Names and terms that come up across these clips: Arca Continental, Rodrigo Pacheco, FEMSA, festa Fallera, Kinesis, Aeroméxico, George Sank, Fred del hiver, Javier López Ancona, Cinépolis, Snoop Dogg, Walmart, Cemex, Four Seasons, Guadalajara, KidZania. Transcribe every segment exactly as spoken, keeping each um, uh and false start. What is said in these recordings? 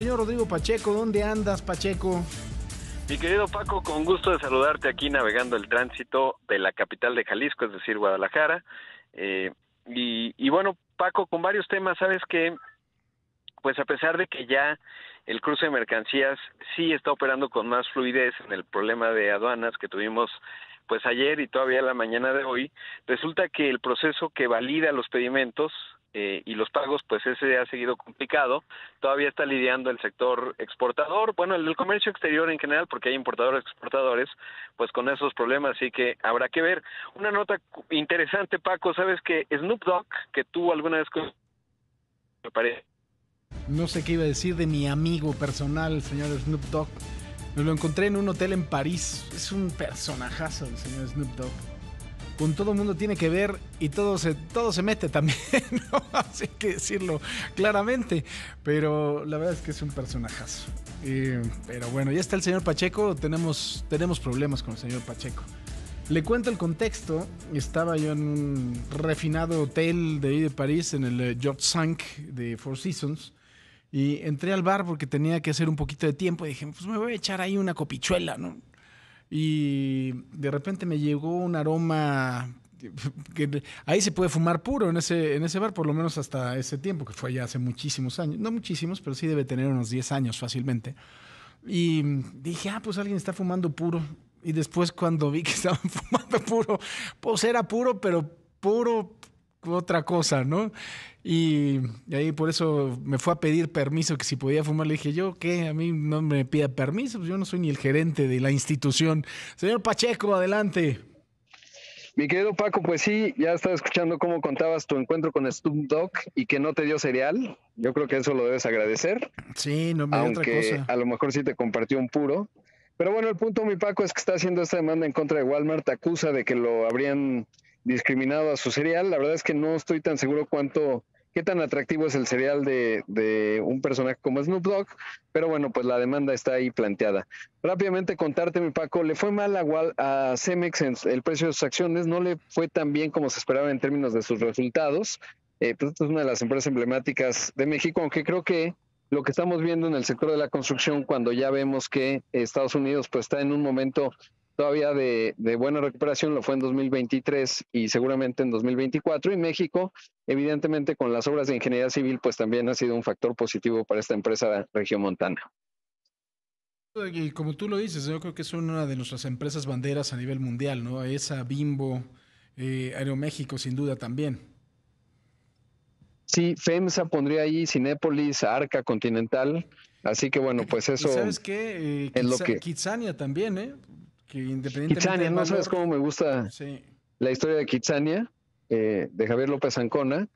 Señor Rodrigo Pacheco, ¿dónde andas, Pacheco? Mi querido Paco, con gusto de saludarte aquí navegando el tránsito de la capital de Jalisco, es decir, Guadalajara. Eh, y, y bueno, Paco, con varios temas, sabes que, pues a pesar de que ya el cruce de mercancías sí está operando con más fluidez en el problema de aduanas que tuvimos pues ayer y todavía la mañana de hoy, resulta que el proceso que valida los pedimentos Eh, y los pagos, pues ese ha seguido complicado, todavía está lidiando el sector exportador, bueno, el del comercio exterior en general, porque hay importadores, exportadores, pues con esos problemas, así que habrá que ver. Una nota interesante, Paco, ¿sabes que Snoop Dogg, que tú alguna vez con... me parece? No sé qué iba a decir de mi amigo personal, señor Snoop Dogg, me lo encontré en un hotel en París, es un personajazo el señor Snoop Dogg. Con todo el mundo tiene que ver y todo se, todo se mete también, ¿no? Así que decirlo claramente, pero la verdad es que es un personajazo. Eh, pero bueno, ya está el señor Pacheco, tenemos, tenemos problemas con el señor Pacheco. Le cuento el contexto, estaba yo en un refinado hotel de ahí de París, en el George Sank de Four Seasons, y entré al bar porque tenía que hacer un poquito de tiempo y dije, pues me voy a echar ahí una copichuela, ¿no? Y de repente me llegó un aroma que ahí se puede fumar puro en ese, en ese bar, por lo menos hasta ese tiempo, que fue ya hace muchísimos años, no muchísimos, pero sí debe tener unos diez años fácilmente. Y dije, ah, pues alguien está fumando puro. Y después cuando vi que estaban fumando puro, pues era puro, pero puro otra cosa, ¿no? Y ahí por eso me fue a pedir permiso, que si podía fumar. Le dije, yo qué, a mí no me pida permiso, pues yo no soy ni el gerente de la institución. Señor Pacheco, adelante. Mi querido Paco, pues sí, ya estaba escuchando cómo contabas tu encuentro con Snoop Dogg y que no te dio cereal. Yo creo que eso lo debes agradecer. Sí, no me dio otra cosa. Aunque a lo mejor sí te compartió un puro. Pero bueno, el punto, mi Paco, es que está haciendo esta demanda en contra de Walmart. Acusa de que lo habrían discriminado a su cereal. La verdad es que no estoy tan seguro cuánto, qué tan atractivo es el cereal de, de un personaje como Snoop Dogg, pero bueno, pues la demanda está ahí planteada. Rápidamente contarte, mi Paco, le fue mal a, a Cemex en el precio de sus acciones, no le fue tan bien como se esperaba en términos de sus resultados. Eh, pues esta es una de las empresas emblemáticas de México, aunque creo que lo que estamos viendo en el sector de la construcción, cuando ya vemos que Estados Unidos pues está en un momento todavía de, de buena recuperación, lo fue en dos mil veintitrés y seguramente en dos mil veinticuatro. Y México, evidentemente, con las obras de ingeniería civil, pues también ha sido un factor positivo para esta empresa regiomontana. Y como tú lo dices, yo creo que es una de nuestras empresas banderas a nivel mundial, ¿no? Esa, Bimbo, eh, Aeroméxico, sin duda también. Sí, FEMSA pondría ahí, Cinépolis, Arca Continental. Así que bueno, pues eso. ¿Y sabes qué? Eh, es lo que... KidZania también, ¿eh? Que independientemente KidZania, valor, no sabes cómo me gusta sí. La historia de KidZania, eh, de Javier López Ancona,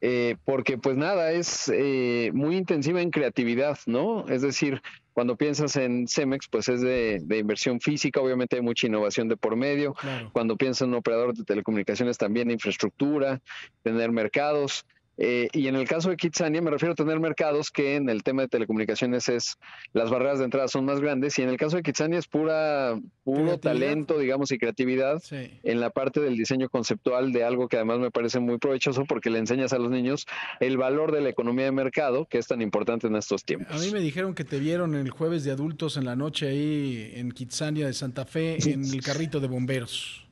eh, porque pues nada, es eh, muy intensiva en creatividad, ¿no? Es decir, cuando piensas en Cemex, pues es de, de inversión física, obviamente hay mucha innovación de por medio, claro. Cuando piensas en un operador de telecomunicaciones también de infraestructura, tener mercados... Eh, y en el caso de KidZania me refiero a tener mercados que en el tema de telecomunicaciones es las barreras de entrada son más grandes y en el caso de KidZania es pura puro talento, digamos, y creatividad sí. En la parte del diseño conceptual de algo que además me parece muy provechoso porque le enseñas a los niños el valor de la economía de mercado que es tan importante en estos tiempos. A mí me dijeron que te vieron el jueves de adultos en la noche ahí en KidZania de Santa Fe en el carrito de bomberos.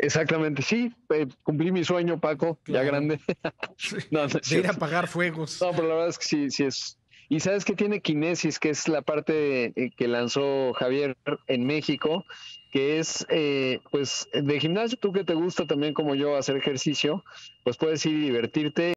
Exactamente, sí, eh, cumplí mi sueño, Paco, claro. Ya grande. no, no, de ir a apagar fuegos. No, pero la verdad es que sí, sí es. Y sabes que tiene Kinesis, que es la parte que lanzó Javier en México, que es, eh, pues, de gimnasio, tú que te gusta también como yo hacer ejercicio, pues puedes ir y divertirte.